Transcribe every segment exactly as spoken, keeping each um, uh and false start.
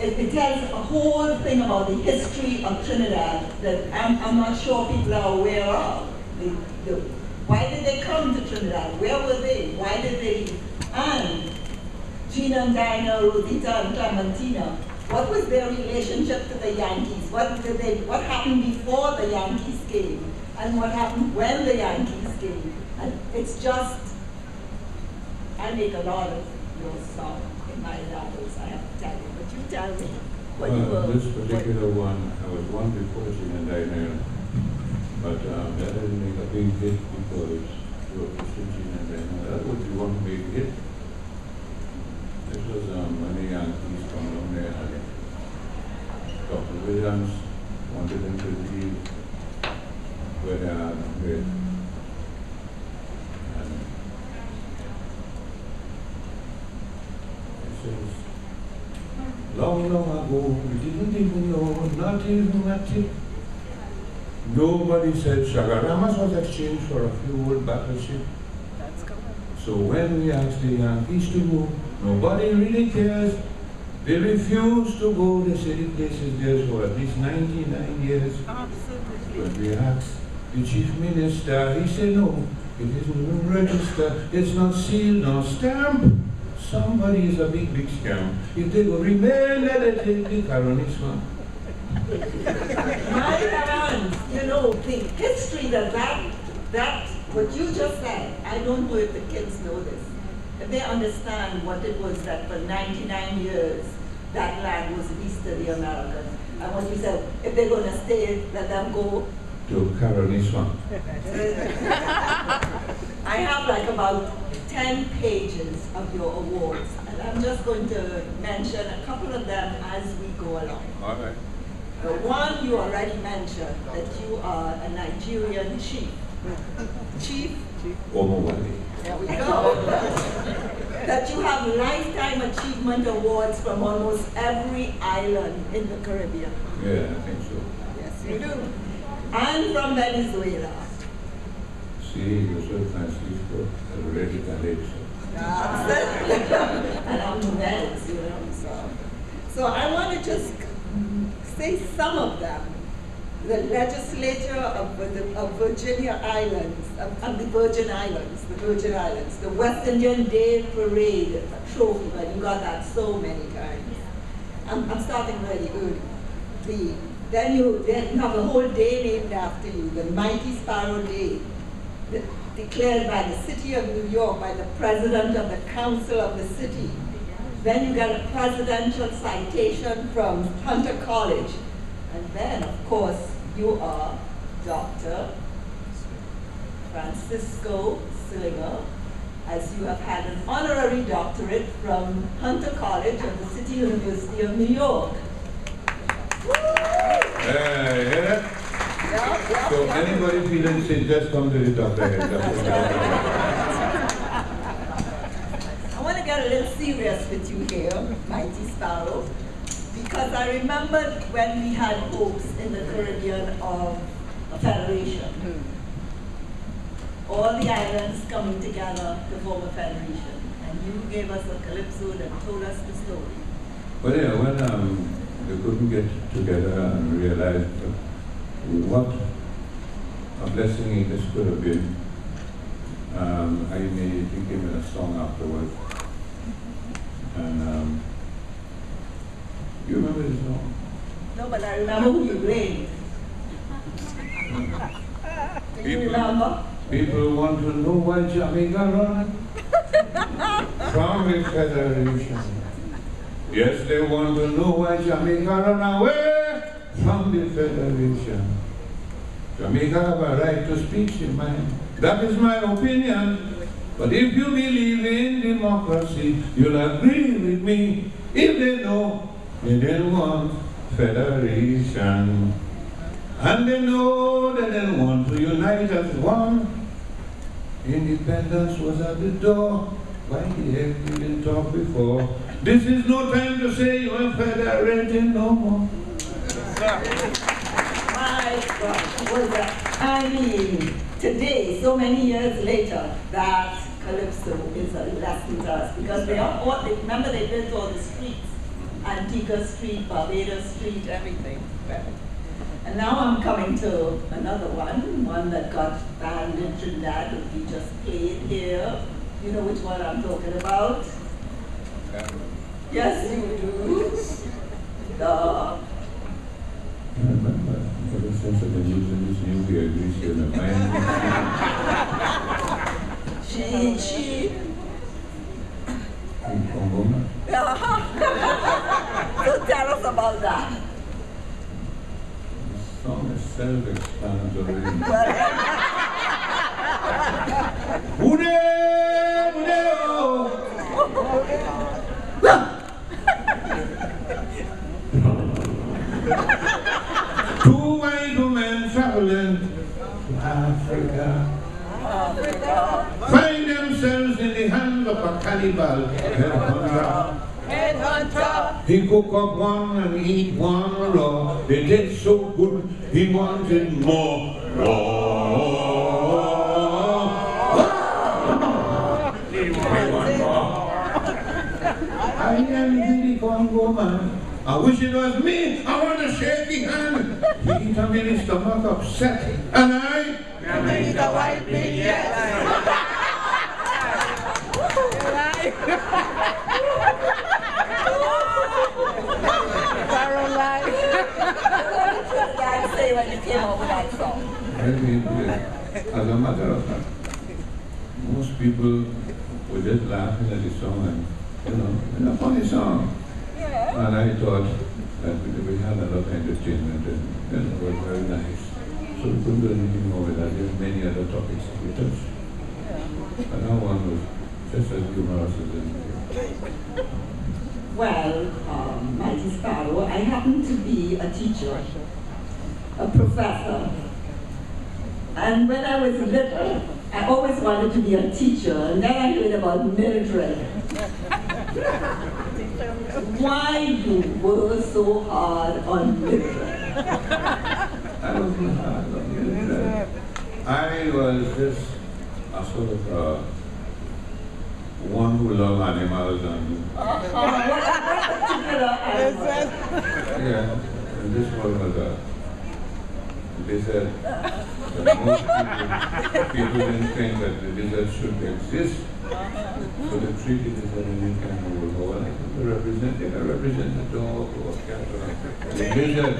it, it tells a whole thing about the history of Trinidad that I'm, I'm not sure people are aware of. The, the, why did they come to Trinidad? Where were they? Why did they? And Gina and Dinah, Rudita and Clementina, what was their relationship to the Yankees? What did they? What happened before the Yankees came? And what happened when the Yankees came? And it's just, I make a lot of your song in my novels, I have to tell you, but you tell me what well, you were. This particular what, one, I was one before Gina and Dinah, but um, that didn't make a big hit because you were pushing Gina and Dinah. That would be one big hit. This was um, when the Yankees come along there and Doctor Williams wanted them to leave with uh, with long, long ago, we didn't even know, not even nothing. Nobody said Sagaramas was exchanged for a few old battleships. So when we asked the Yankees to go, nobody really cares. They refused to go. They said it places there for at least ninety-nine years. Absolutely. When we asked the chief minister, he said no, it isn't registered, it's not sealed, nor stamped. Somebody is a big, big scam. If they go remain, let it take the colonies one. My parents, you know, the history that, that that what you just said, I don't know if the kids know this. If they understand what it was that for ninety-nine years that land was leased to the Americans. And what you said, if they're going to stay, let them go to Carolina. I have like about ten pages of your awards, and I'm just going to mention a couple of them as we go along. All right. The one you already mentioned, that you are a Nigerian chief. Chief? Omowale. There we go. That you have lifetime achievement awards from almost every island in the Caribbean. Yeah, I think so. Yes, you do. And from Venezuela. See, you said Francisco already Calypso. And I'm Venice, you know, so. So I want to just say some of them. The legislature of, of Virginia Islands, of, of the Virgin Islands, the Virgin Islands, the West Indian Day Parade, a trophy, but you got that so many times. I'm, I'm starting really early. The, Then you, then you have a whole day named after you, the Mighty Sparrow Day, the, declared by the City of New York, by the President of the Council of the City. Then you get a presidential citation from Hunter College. And then, of course, you are Doctor Francisco Slinger, as you have had an honorary doctorate from Hunter College of the City University of New York. Uh, yeah. Yeah, yeah, so yeah. Anybody feeling sick, just come to the doctor. I want to get a little serious with you here, Mighty Sparrow, because I remembered when we had hopes in the Caribbean of a federation. Hmm. All the islands coming together to form a federation. And you gave us a calypso that told us the story. Well, yeah, when, um, they couldn't get together and realize what a blessing this could have been. Um, I immediately gave it a song afterwards. And um, you remember the song? No, but I remember who you blamed. Do you remember? People want to know why Jamaica run from the Federation. Yes, they want to know why Jamaica ran away from the Federation. Jamaica have a right to speak in mind. That is my opinion. But if you believe in democracy, you'll agree with me. If they know, they don't want federation. And they know they don't want to unite as one. Independence was at the door. Why the heck didn't talk before? This is no time to say you are federating no more. My gosh, was that, I mean, today, so many years later, that Calypso is a lesson to us because they are all, remember they built all the streets Antigua Street, Barbados Street, everything. And now I'm coming to another one, one that got banned in Trinidad, that we just played here. You know which one I'm talking about? Okay. Yes, you do. The for the sense of the news and this new we agree she in the mind. She, she. Uh-huh. So tell us about that. The song is self-explanatory. Two white women traveling to Africa. Africa. Find themselves in the hands of a cannibal headhunter. Headhunter. He cook up one and eat one raw. They did so good, he wanted more raw. He wanted more. I am the Congo man. I wish it was me. I want a shaking hand. He eat a mini stomach upset. And I am the white man, yes. I say when you came up with that song. As a matter of fact, most people were just laughing at the song, and you know, it's a funny song. Yeah. And I thought that we had a lot of entertainment, and, and it was very nice. So we couldn't do anything more with that. There were many other topics that we touched. Yeah. And our one was just as humorous as anything. Well, um, Mighty Sparrow, I happen to be a teacher, a professor. And when I was little, I always wanted to be a teacher, and then I heard about military. Why you were so hard on military? I wasn't hard on military. I was just a sort of uh, one who loved animals and... Yeah, and this one was a... lizard. Most people, people didn't think that the lizard should exist. So they treated lizard in any kind of a world. They represent, they represent the dog or cat or the lizard.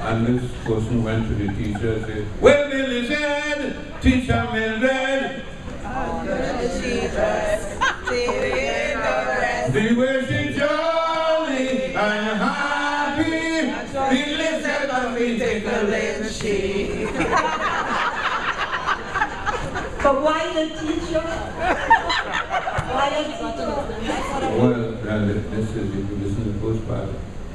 And this person went to the teacher and said, "Where the lizard? Teacher Mildred! Jesus! They were so jolly and happy. The lizard of me take a lynchy." But why the teacher? Why the teacher? Well, now this is, if you listen to the first part.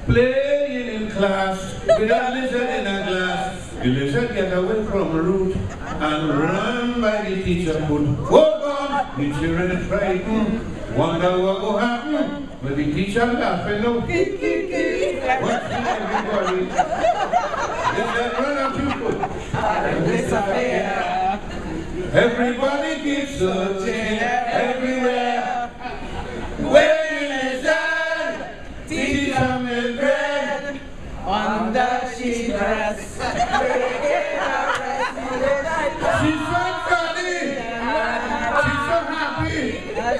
Playing in class with a lizard in a glass. The lizard get away from a root and run by the teacher foot. Oh God! The children frightened. Wonder what will happen, but the teacher laughing, no, watching everybody. They said, run up you foot. And disappear. Everybody keeps searching everywhere. Where is that? Teacher Mildred. On that she dressed. She's so funny. She's so happy.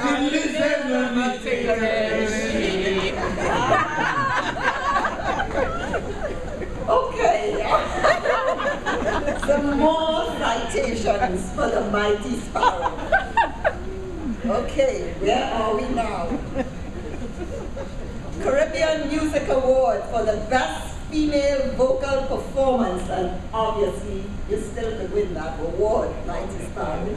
She listens to me take a Okay. Some more citations for the Mighty Sparrow. Okay, where are we now? Caribbean Music Award for the Best Female Vocal Performance, and obviously you still could win that award, Mighty Sparrow.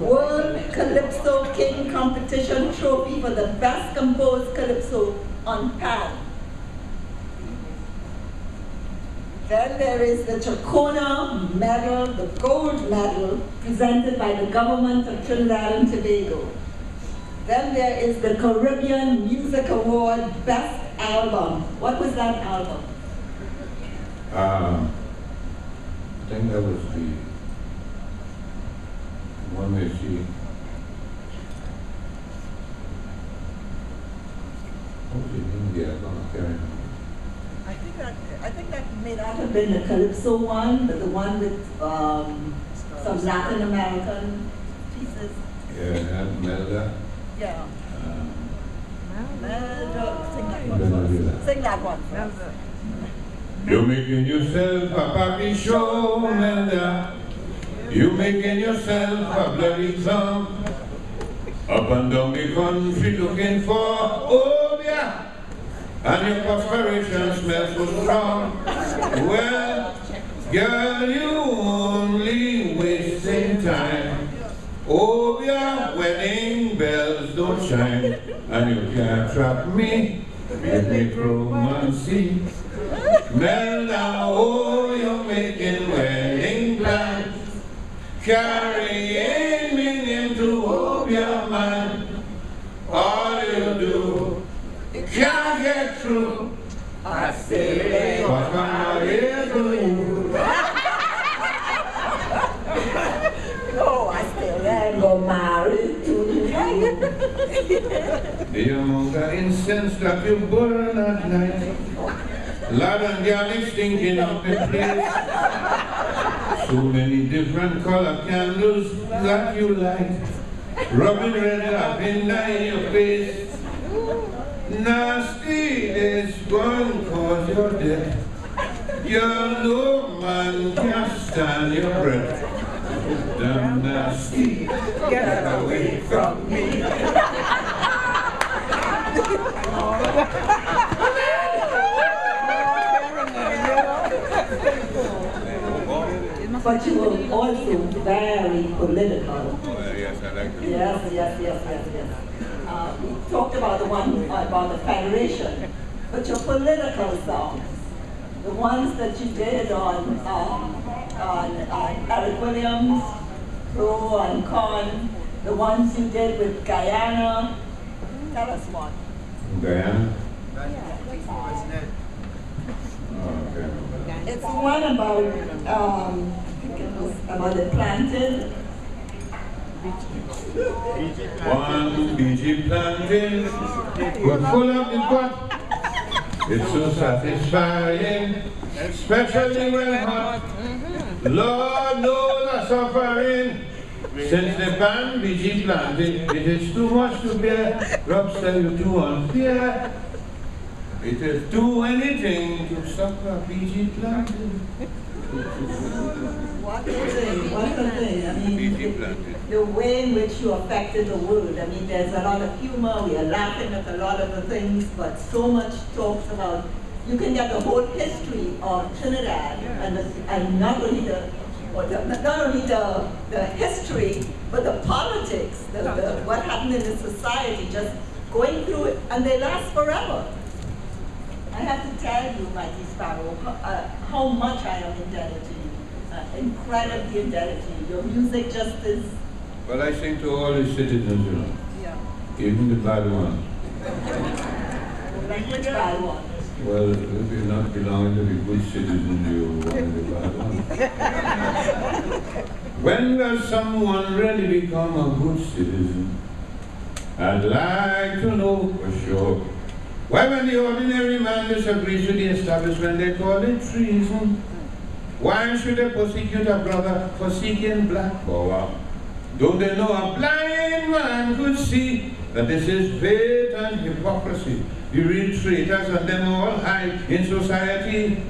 World Calypso King Competition Trophy for the Best Composed Calypso on Pan. Then there is the Chacona Medal, the Gold Medal, presented by the Government of Trinidad and Tobago. Then there is the Caribbean Music Award Best Album. What was that album? Um, I think that was the one where she... What was the name of the album? experience? I think that I think that may not have been the Calypso one, but the one with um, some Latin American pieces. Yeah, Melda. Yeah. Um, Melda, sing that one. Sing that one. Melda. You're making yourself a papi show, Melda. You're making yourself a bloody thumb. Up and down the country looking for Obia. And your perspiration smells so strong. Well, girl, you only wasting time. Obia, wedding bells don't shine. And you can't trap me with necromancy. Melda, oh, you're making wedding plans, carrying me into Obia, man. All you do, you can't get through. I say, what can I do you? No, I still ain't gonna marry to you. The amount of incense that you burn at night, lad and galley stinking up the place. So many different color candles that you light, rubbing red lavender in your face. Nasty is gone cause you're dead. Your low man can't stand your breath. Damn nasty, get away from me. But you were also very political. Oh, yes, I like that. Yes, yes, yes, yes, yes. Uh, we talked about the one about the Federation, but your political songs, the ones that you did on, uh, on uh, Eric Williams, Pro and Con, the ones you did with Guyana. Tell us one. Guyana? Yeah. It's one about, um, about the planting. One B G planting, but full of the pot. It's so satisfying, especially when hot. Lord knows I'm suffering. Since the ban B G planting, it is too much to bear. Drops that you do on fear. It is do anything to suffer B G planted. What a thing, what a thing. I mean, the, the way in which you affected the world. I mean, there's a lot of humor. We are laughing at a lot of the things, but so much talks about, you can get the whole history of Trinidad, and, the, and not only the, the not only the, the history, but the politics, the, the, what happened in the society, just going through it, and they last forever. I have to tell you, Mighty Sparrow, how, uh, how much I am indebted to you. Uh, incredibly indebted to you. Your music just is... Well, I sing to all the citizens, you know. Yeah. Even the bad ones. Like which bad one? Well, if you're not belonging to the good citizens, you're one of the bad ones. When will someone really become a good citizen? I'd like to know for sure. Why, when the ordinary man disagrees with the establishment, they call it treason? Why should they persecute a brother for seeking black power? Don't they know a blind man could see that this is faith and hypocrisy? The real traitors and them all hide in society,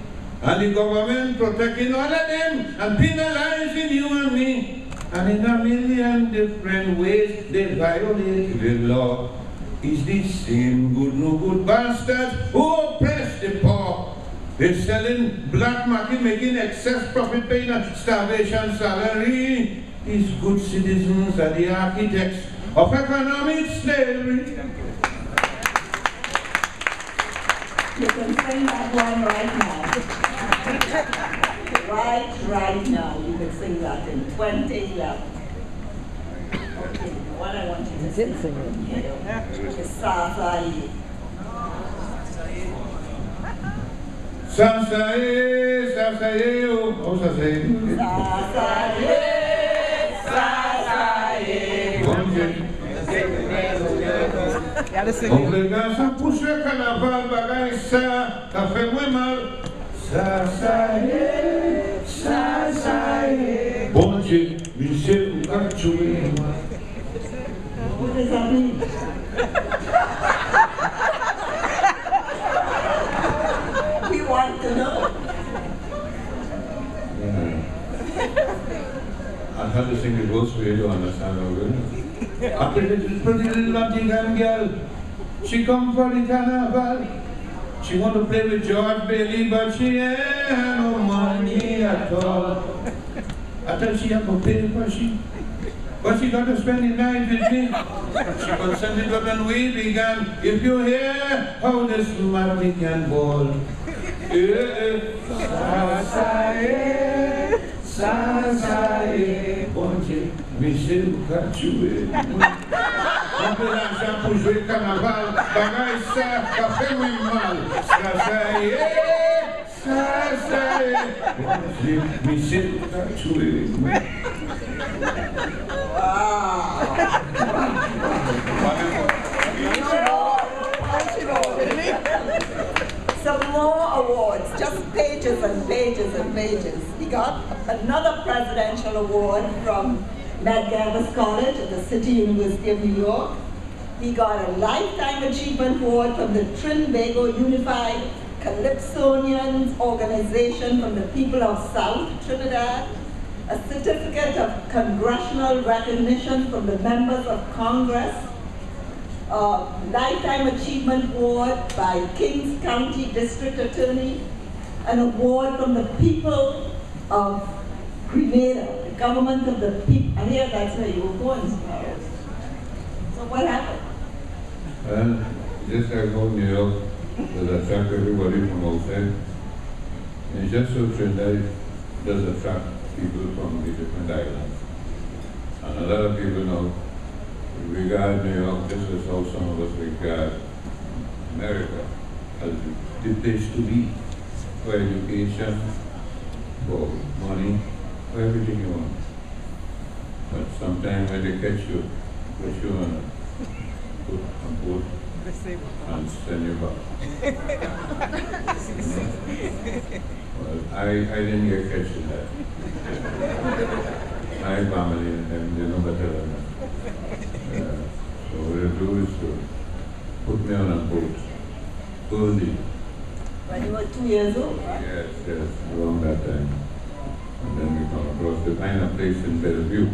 and the government protecting all of them and penalizing you and me. And in a million different ways, they violate the law. Is the same good, no good bastards who oppress the poor. They're selling black market, making excess profit, paying a starvation salary. These good citizens are the architects of economic slavery. You can sing that one right now. Right, right now. You can sing that in twenty eleven. Okay. What I want you to sing is Sasaye. Sasaye, Sasaye, oh Sasaye. Sasaye, Sasaye. We want to know. I have to sing it goes way to understand how good. After this pretty little Nottingham girl, she come for the carnival. She want to play with George Bailey, but she ain't no money at all. I thought she had no paper, she, but she got to spend the night with me. She consented up and we began. If you hear how this Nottingham ball, eh, Michel Cartier. On peut l'argent pour jouer le carnaval. Bagaille ça, café oui mal. Ça, ça y est, ça, ça y est. Michel Cartier. Some more awards, just pages and pages and pages. He got another presidential award from Medgar Evers College at the City University of New York. He got a Lifetime Achievement Award from the Trinbago Unified Calypsonians Organization from the people of South Trinidad, a certificate of congressional recognition from the members of Congress, a Lifetime Achievement Award by Kings County District Attorney, an award from the people of Grenada, government of the people. I hear that's where you were born, Sparrow. So what happened? Well, just I go to New York, because I attract everybody from outside. And just so Trinidad does attract people from the different islands. And a lot of people now regard New York just as how some of us regard America as the place to be for education, for money, for everything you want. But sometimes when they catch you, put you on a boat and, boat and send you back. Well, I, I didn't get catch in that. My family and them, they know better than that. Uh, so what they do is to put me on a boat early. When you were two years old? Yes, yes, around that time. And then we come across the final place in Bellevue.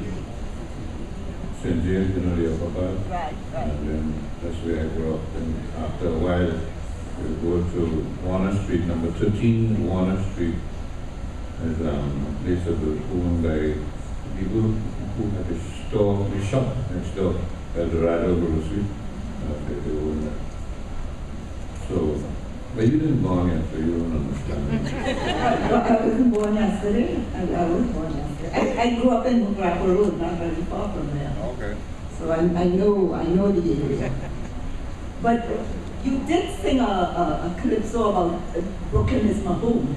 Saint James, you know, the upper part. Right, right. And then that's where I grew up. And after a while, we go to Warner Street, number thirteen, Warner Street. There's um, a place that was owned by people who had a store, a shop next door, Eldorado Grocery. So, but you didn't born yet, so you don't understand. I wasn't born yesterday. I, I was born yesterday. I, I grew up in Grapple Road, not very far from there. Okay. So I, I know I know the area. But you did sing a, a, a calypso about Brooklyn is my home.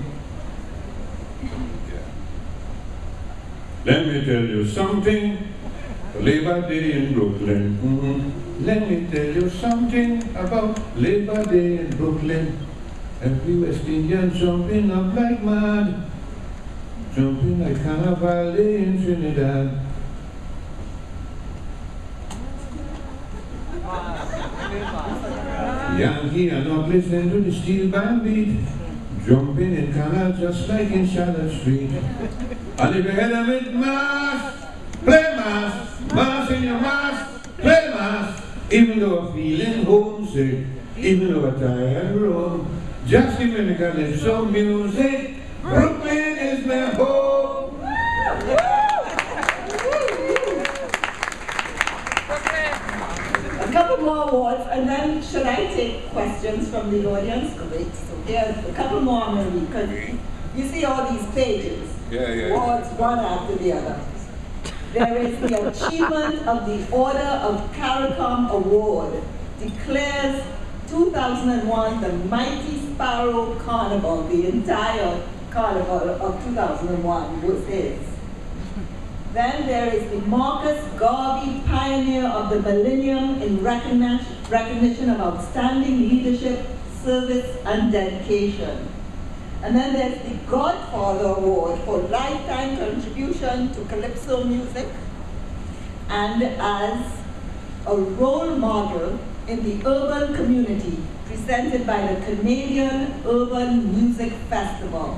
Yeah. Let me tell you something. Labor Day in Brooklyn. Mm-hmm. Let me tell you something about Labor Day in Brooklyn. Every West Indian jumping up like mad, jumping like Carnival Day in Trinidad. Yankee are not listening to the steel band beat, jumping in Canada just like in Charlotte Street. And if you head them with mass, play mass. Mass in your mask, play mask. Even though I'm feeling homesick, even though I'm tired and wrong, just even the calypso music, Brooklyn is my home. A couple more awards, and then should I take questions from the audience? Correct. So there's a couple more maybe, because you see all these pages. Yeah, yeah. Awards one after the other. There is the Achievement of the Order of Caricom Award, declares two thousand one the Mighty Sparrow Carnival, the entire carnival of two thousand one was his. Then there is the Marcus Garvey Pioneer of the Millennium in recognition recognition of outstanding leadership, service, and dedication. And then there's the Godfather Award for lifetime contribution to Calypso music and as a role model in the urban community, presented by the Canadian Urban Music Festival.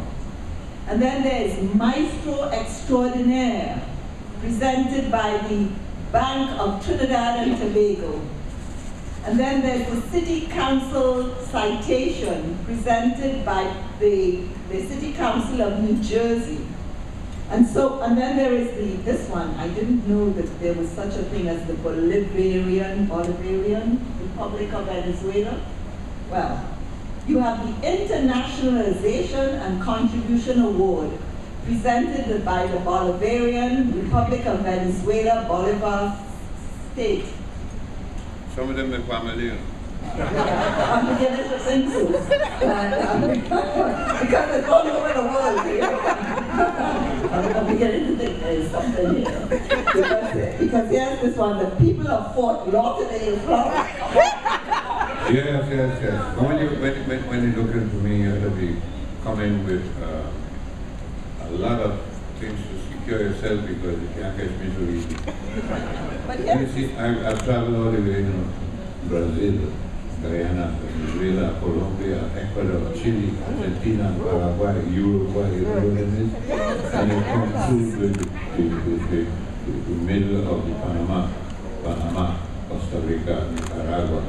And then there's Maestro Extraordinaire, presented by the Bank of Trinidad and Tobago. And then there's the City Council Citation, presented by the, the City Council of New Jersey. And so, and then there is the, this one, I didn't know that there was such a thing as the Bolivarian, Bolivarian Republic of Venezuela. Well, you have the Internationalization and Contribution Award, presented by the Bolivarian Republic of Venezuela, Bolivar State. Some of them are familiar. I'm going to get this into it. Because it's all over the world here. I'm beginning to think there is something here. Because, because yes, this one, the people of Fort Lauderdale, Florida. Yes, yes, yes. When you, when, when, when you look into me, you have to be coming with uh, a lot of things to secure yourself because you can't catch me so easy. But yes. You see, I, I've traveled all the way, you know, Brazil, Guyana, Venezuela, Colombia, Ecuador, Chile, Argentina, Paraguay, Uruguay, you know what I mean? And it comes through the, the, the, the, the middle of the Panama, Panama, Costa Rica, Nicaragua.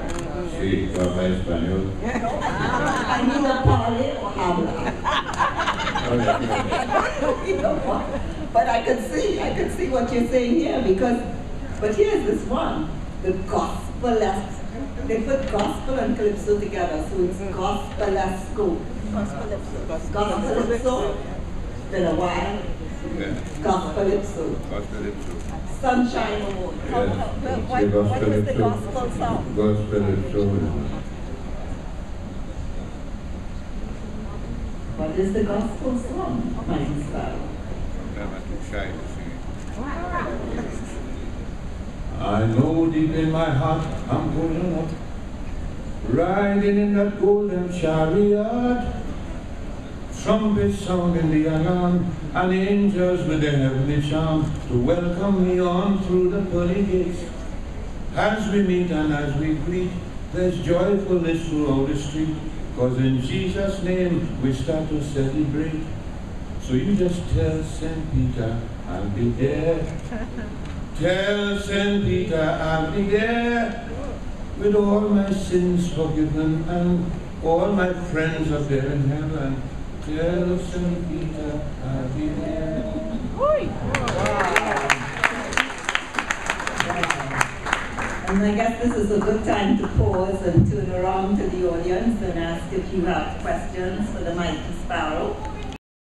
Sí, ¿tú hablas español? I need a party or habla. But I can see, I can see what you're saying here because, but here's this one, the gospel. They put gospel and calypso together, so it's gospelesco. Gospelesco. It's been a while. Yeah. Gospelisco. Gospelisco. Sunshine Award. Yeah. What, what is the gospel song? Gospelisco. What is the gospel song, Mighty Sparrow? I'm too shy to sing it. Wow. I know deep in my heart I'm going up, riding in that golden chariot, trumpets sounding the alarm, and angels with their heavenly charm to welcome me on through the pearly gates. As we meet and as we greet, there's joyfulness throughout the street, cause in Jesus' name we start to celebrate. So you just tell Saint Peter I'll be there. Tell Saint Peter I'll be there with all my sins forgiven and all my friends up there in heaven. Tell Saint Peter I'll be there. Wow. Wow. And I guess this is a good time to pause and turn around to the audience and ask if you have questions for the Mighty Sparrow.